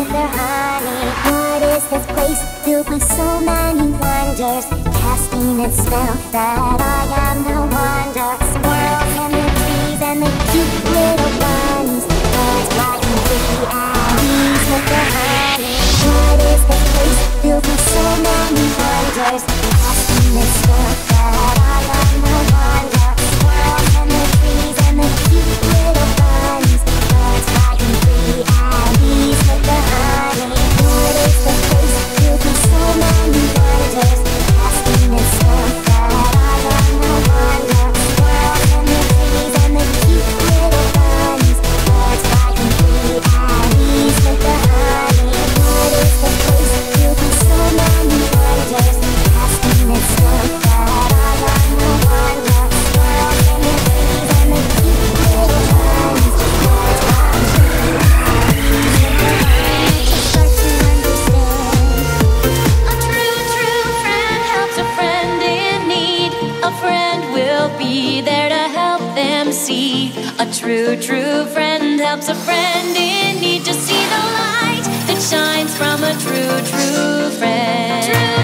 with their honey. What is this place filled with so many wonders, casting its spell that I am the wonder. Squirrels and the trees and the cute little bunnies, birds like me and bees with their honey. What is this place filled with so many wonders, casting its spell that I am the wonder. Squirrels and the trees and the cute little bunnies, birds like me and bees with their honey. What is this place filled with so many wonders, casting its spell that I am the wonder. Squirrels and the trees and the cute little bunnies, birds like me and bees with their honey. What is this place filled with so many wonders, casting its spell that I am the wonder. Squirrels and the trees and the cute little bunnies, birds like me and bees with their honey. It's hard to understand. A true, true friend helps a friend in need. A friend will be there to help them see. A true, true friend helps a friend in need to see the light that shines from a true, true friend.